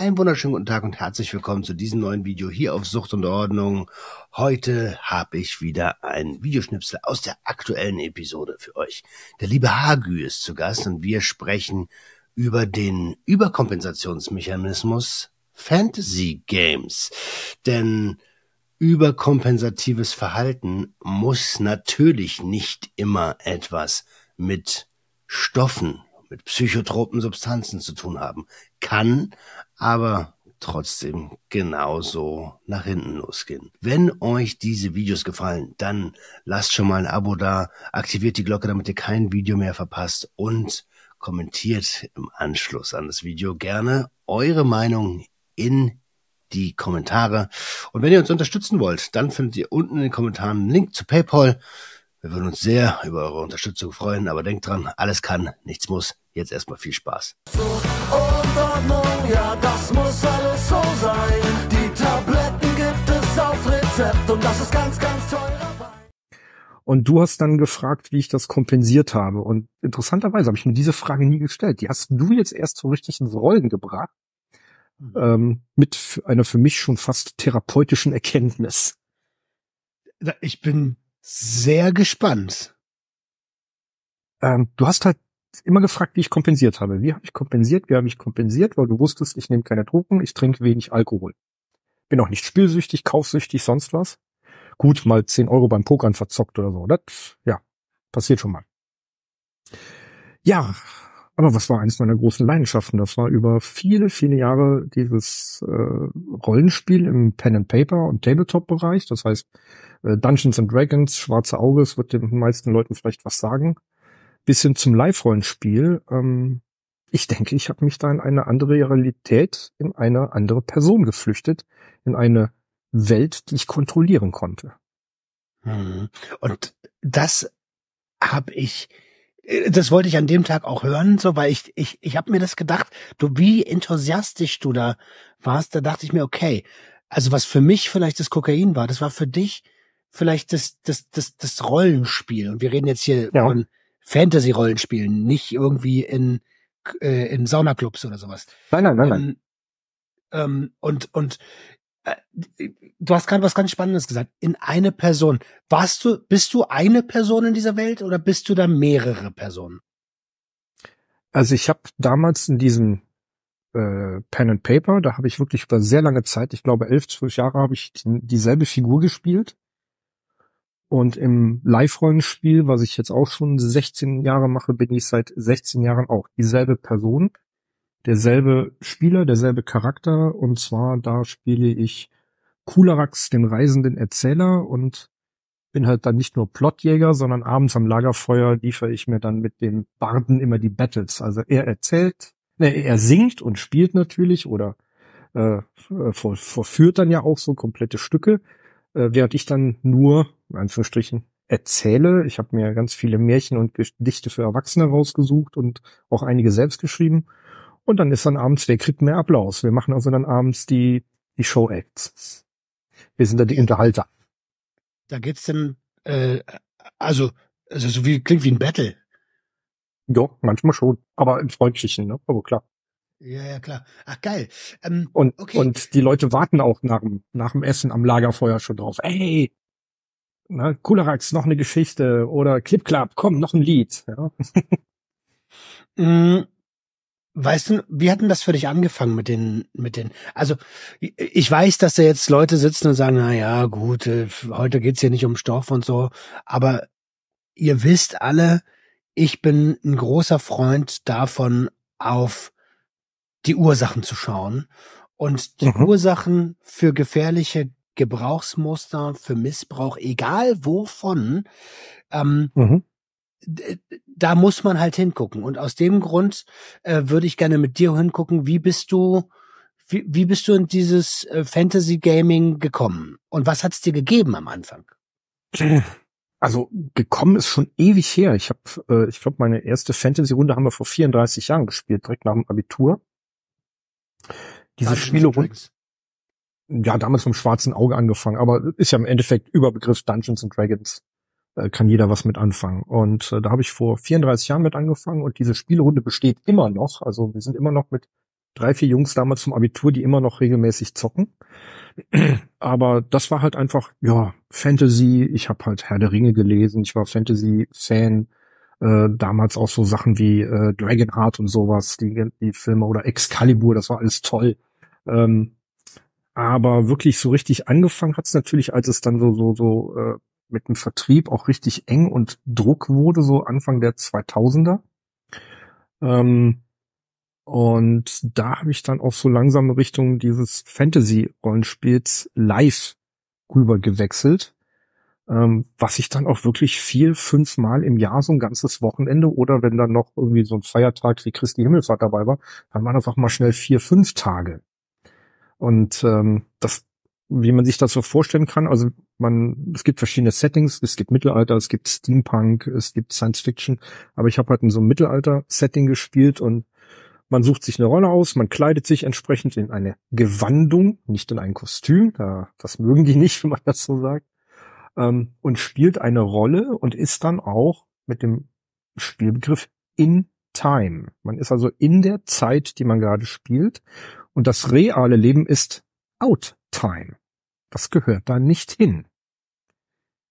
Einen wunderschönen guten Tag und herzlich willkommen zu diesem neuen Video hier auf Sucht und Ordnung. Heute habe ich wieder einen Videoschnipsel aus der aktuellen Episode für euch. Der liebe Hagü ist zu Gast und wir sprechen über den Überkompensationsmechanismus Fantasy Games. Denn überkompensatives Verhalten muss natürlich nicht immer etwas mit Stoffen, mit psychotropen Substanzen zu tun haben. Kann aber trotzdem genauso nach hinten losgehen. Wenn euch diese Videos gefallen, dann lasst schon mal ein Abo da, aktiviert die Glocke, damit ihr kein Video mehr verpasst und kommentiert im Anschluss an das Video gerne eure Meinung in die Kommentare. Und wenn ihr uns unterstützen wollt, dann findet ihr unten in den Kommentaren einen Link zu PayPal. Wir würden uns sehr über eure Unterstützung freuen, aber denkt dran, alles kann, nichts muss. Jetzt erstmal viel Spaß. Sucht und Ordnung, ja, das muss alles so sein. Die Tabletten gibt es auf Rezept und das ist ganz, ganz teuer. Und du hast dann gefragt, wie ich das kompensiert habe. Und interessanterweise habe ich mir diese Frage nie gestellt. Die hast du jetzt erst so richtig ins Rollen gebracht. Mit einer für mich schon fast therapeutischen Erkenntnis. Ich bin sehr gespannt. Du hast halt immer gefragt, wie ich kompensiert habe. Wie habe ich kompensiert? Weil du wusstest, ich nehme keine Drogen, ich trinke wenig Alkohol. Bin auch nicht spielsüchtig, kaufsüchtig, sonst was. Gut, mal 10 Euro beim Pokern verzockt oder so. Das, ja, passiert schon mal. Ja, aber was war eines meiner großen Leidenschaften? Das war über viele, viele Jahre dieses Rollenspiel im Pen and Paper und Tabletop-Bereich. Das heißt, Dungeons and Dragons, Schwarze Auge, es wird den meisten Leuten vielleicht was sagen. Bisschen zum Live-Rollenspiel. Ich denke, ich habe mich da in eine andere Realität, in eine andere Person geflüchtet, in eine Welt, die ich kontrollieren konnte. Und das wollte ich an dem Tag auch hören, so, weil ich habe mir das gedacht, wie enthusiastisch du da warst, da dachte ich mir, okay, also was für mich vielleicht das Kokain war, das war für dich vielleicht das Rollenspiel. Und wir reden jetzt hier von Fantasy-Rollenspielen, nicht irgendwie in Saunaclubs oder sowas. Nein. Du hast gerade was ganz Spannendes gesagt. In eine Person. Bist du eine Person in dieser Welt oder bist du da mehrere Personen? Also ich habe damals in diesem Pen and Paper, da habe ich wirklich über sehr lange Zeit, ich glaube 11, 12 Jahre, habe ich dieselbe Figur gespielt. Und im Live-Rollenspiel, was ich jetzt auch schon 16 Jahre mache, bin ich seit 16 Jahren auch dieselbe Person, derselbe Spieler, derselbe Charakter. Und zwar, da spiele ich Kularax, den reisenden Erzähler, und bin halt dann nicht nur Plotjäger, sondern abends am Lagerfeuer liefere ich mir dann mit dem Barden immer die Battles. Also er singt und spielt natürlich oder verführt dann ja auch so komplette Stücke, während ich dann nur, in Anführungsstrichen, erzähle. Ich habe mir ganz viele Märchen und Gedichte für Erwachsene rausgesucht und auch einige selbst geschrieben. Und dann ist dann abends, wer kriegt mehr Applaus? Wir machen also dann abends die Show-Acts. Wir sind dann die Unterhalter. Da geht's dann, so wie, klingt wie ein Battle. Ja, manchmal schon. Aber im Freundlichen, ne? Aber klar. Ja, klar. Ach, geil. Und die Leute warten auch nach dem Essen am Lagerfeuer schon drauf. Ey! Na, Kularax, noch eine Geschichte oder Clip-Clap, komm, noch ein Lied. Ja. Weißt du, wie hat denn das für dich angefangen mit den, also ich weiß, dass da jetzt Leute sitzen und sagen, na ja, gut, heute geht's hier nicht um Stoff und so, aber ihr wisst alle, ich bin ein großer Freund davon, auf die Ursachen zu schauen und die Ursachen für gefährliche Gebrauchsmuster, für Missbrauch, egal wovon, da muss man halt hingucken. Und aus dem Grund würde ich gerne mit dir hingucken, wie bist du in dieses Fantasy Gaming gekommen? Und was hat's dir gegeben am Anfang? Also gekommen ist schon ewig her. Ich glaube, meine erste Fantasy-Runde haben wir vor 34 Jahren gespielt, direkt nach dem Abitur. Diese Spiele-Runde. Ja, damals vom Schwarzen Auge angefangen, aber ist ja im Endeffekt Überbegriff Dungeons and Dragons. Kann jeder was mit anfangen. Und da habe ich vor 34 Jahren mit angefangen und diese Spielrunde besteht immer noch. Also wir sind immer noch mit 3, 4 Jungs damals zum Abitur, die immer noch regelmäßig zocken. Aber das war halt einfach, ja, Fantasy. Ich habe halt Herr der Ringe gelesen. Ich war Fantasy-Fan. Damals auch so Sachen wie Dragonheart und sowas, die Filme, oder Excalibur, das war alles toll. Aber wirklich so richtig angefangen hat's natürlich, als es dann so mit dem Vertrieb auch richtig eng und Druck wurde, so Anfang der 2000er. Und da habe ich dann auch so langsam Richtung dieses Fantasy-Rollenspiels live rüber gewechselt, was ich dann auch wirklich 4, 5 Mal im Jahr, so ein ganzes Wochenende, oder wenn dann noch irgendwie so ein Feiertag wie Christi Himmelfahrt dabei war, dann waren einfach mal schnell 4, 5 Tage. Und das, wie man sich das so vorstellen kann, also es gibt verschiedene Settings, es gibt Mittelalter, es gibt Steampunk, es gibt Science Fiction, aber ich habe halt in so einem Mittelalter-Setting gespielt und man sucht sich eine Rolle aus, man kleidet sich entsprechend in eine Gewandung, nicht in ein Kostüm, das mögen die nicht, wenn man das so sagt, und spielt eine Rolle und ist dann auch mit dem Spielbegriff in Time. Man ist also in der Zeit, die man gerade spielt. Und das reale Leben ist out time. Das gehört da nicht hin.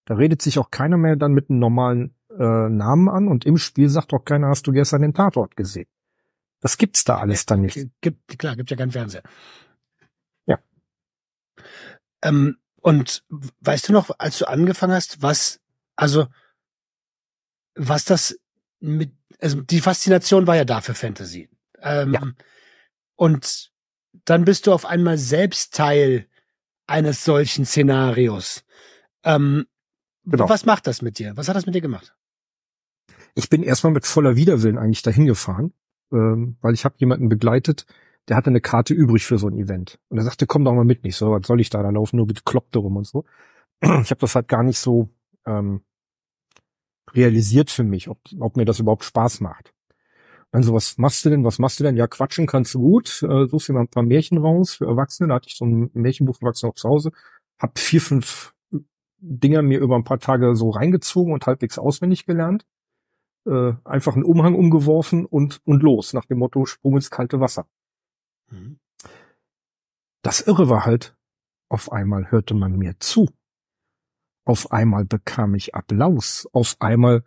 Da redet sich auch keiner mehr dann mit einem normalen Namen an, und im Spiel sagt auch keiner, hast du gestern den Tatort gesehen. Das gibt's da alles dann nicht. Klar, gibt ja keinen Fernseher. Ja. Und weißt du noch, als du angefangen hast, was das mit, also die Faszination war ja da für Fantasy. Ja. Und dann bist du auf einmal selbst Teil eines solchen Szenarios. Genau. Was macht das mit dir? Was hat das mit dir gemacht? Ich bin erstmal mit voller Widerwillen eigentlich dahin gefahren, weil ich habe jemanden begleitet, der hatte eine Karte übrig für so ein Event. Und er sagte, komm doch mal mit, nicht so, was soll ich da laufen, nur bekloppte rum und so. Ich habe das halt gar nicht so realisiert für mich, ob mir das überhaupt Spaß macht. Dann so, was machst du denn? Ja, quatschen kannst du gut, suchst dir mal ein paar Märchen raus für Erwachsene. Da hatte ich so ein Märchenbuch für Erwachsene auch zu Hause. Hab 4, 5 Dinger mir über ein paar Tage so reingezogen und halbwegs auswendig gelernt. Einfach einen Umhang umgeworfen und los, nach dem Motto Sprung ins kalte Wasser. Mhm. Das Irre war halt, auf einmal hörte man mir zu. Auf einmal bekam ich Applaus. Auf einmal...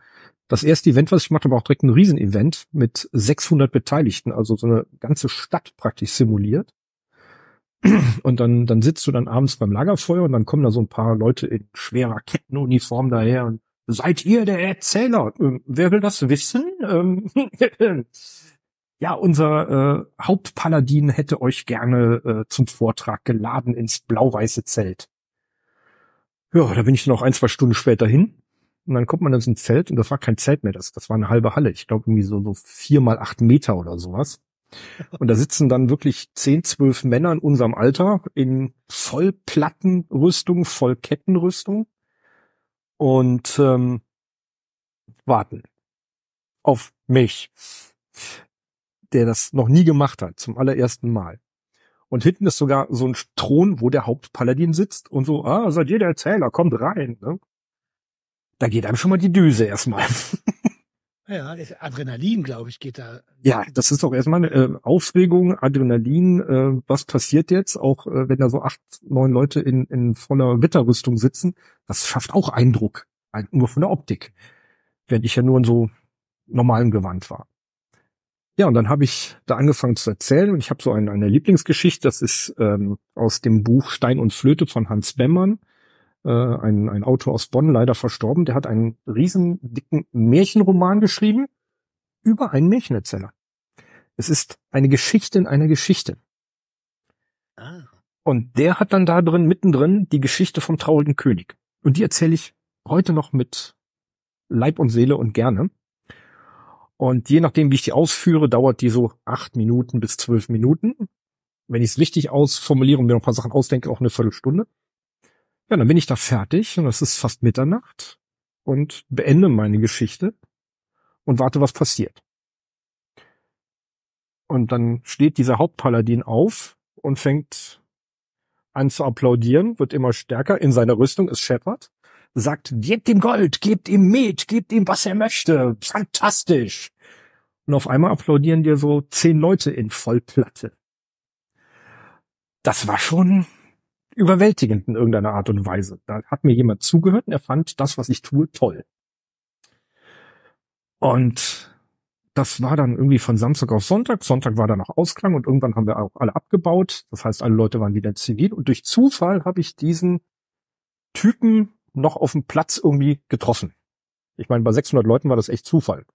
Das erste Event, was ich gemacht habe, war auch direkt ein Riesenevent mit 600 Beteiligten, also so eine ganze Stadt praktisch simuliert. Und dann sitzt du dann abends beim Lagerfeuer und dann kommen da so ein paar Leute in schwerer Kettenuniform daher und seid ihr der Erzähler? Wer will das wissen? Ja, unser Hauptpaladin hätte euch gerne zum Vortrag geladen ins blau-weiße Zelt. Ja, da bin ich noch 1, 2 Stunden später hin. Und dann kommt man ins Zelt und das war kein Zelt mehr, das war eine halbe Halle. Ich glaube irgendwie so 4 mal 8 Meter oder sowas. Und da sitzen dann wirklich 10, 12 Männer in unserem Alter in Vollplattenrüstung, Vollkettenrüstung und warten auf mich, der das noch nie gemacht hat, zum allerersten Mal. Und hinten ist sogar so ein Thron, wo der Hauptpaladin sitzt und so, seid ihr der Erzähler, kommt rein, ne? Da geht einem schon mal die Düse erstmal. Ja, das Adrenalin, glaube ich, geht da. Ja, das ist doch erstmal Aufregung, Adrenalin. Was passiert jetzt? Auch wenn da so 8, 9 Leute in voller Wetterrüstung sitzen, das schafft auch Eindruck, nur von der Optik. Während ich ja nur in so normalem Gewand war. Ja, und dann habe ich da angefangen zu erzählen und ich habe so eine Lieblingsgeschichte. Das ist aus dem Buch Stein und Flöte von Hans Bemmann. Ein Autor aus Bonn, leider verstorben, der hat einen riesen dicken Märchenroman geschrieben über einen Märchenerzähler. Es ist eine Geschichte in einer Geschichte. Ah. Und der hat dann da drin, mittendrin, die Geschichte vom traurigen König. Und die erzähle ich heute noch mit Leib und Seele und gerne. Und je nachdem, wie ich die ausführe, dauert die so 8 Minuten bis 12 Minuten. Wenn ich es richtig ausformuliere und mir noch ein paar Sachen ausdenke, auch eine Viertelstunde. Ja, dann bin ich da fertig und es ist fast Mitternacht und beende meine Geschichte und warte, was passiert. Und dann steht dieser Hauptpaladin auf und fängt an zu applaudieren, wird immer stärker in seiner Rüstung, es scheppert, sagt, gebt ihm Gold, gebt ihm Met, gebt ihm, was er möchte, fantastisch. Und auf einmal applaudieren dir so 10 Leute in Vollplatte. das war schon überwältigend in irgendeiner Art und Weise. Da hat mir jemand zugehört und er fand das, was ich tue, toll. Und das war dann irgendwie von Samstag auf Sonntag. Sonntag war dann noch Ausklang und irgendwann haben wir auch alle abgebaut. Das heißt, alle Leute waren wieder zivil. Und durch Zufall habe ich diesen Typen noch auf dem Platz irgendwie getroffen. Ich meine, bei 600 Leuten war das echt Zufall.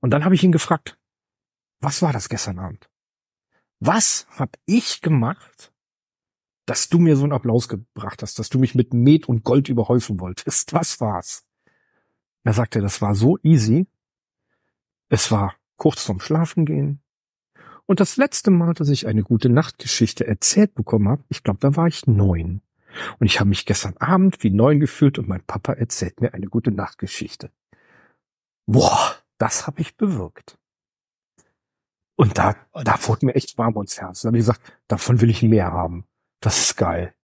Und dann habe ich ihn gefragt, was war das gestern Abend? Was habe ich gemacht, dass du mir so einen Applaus gebracht hast, dass du mich mit Met und Gold überhäufen wolltest? Was war's? Er sagte, das war so easy. Es war kurz vorm Schlafengehen. Und das letzte Mal, dass ich eine gute Nachtgeschichte erzählt bekommen habe, ich glaube, da war ich 9. Und ich habe mich gestern Abend wie 9 gefühlt und mein Papa erzählt mir eine gute Nachtgeschichte. Boah, das habe ich bewirkt. Und da wurde mir echt warm ums Herz. Da habe ich gesagt, davon will ich mehr haben. Das ist geil.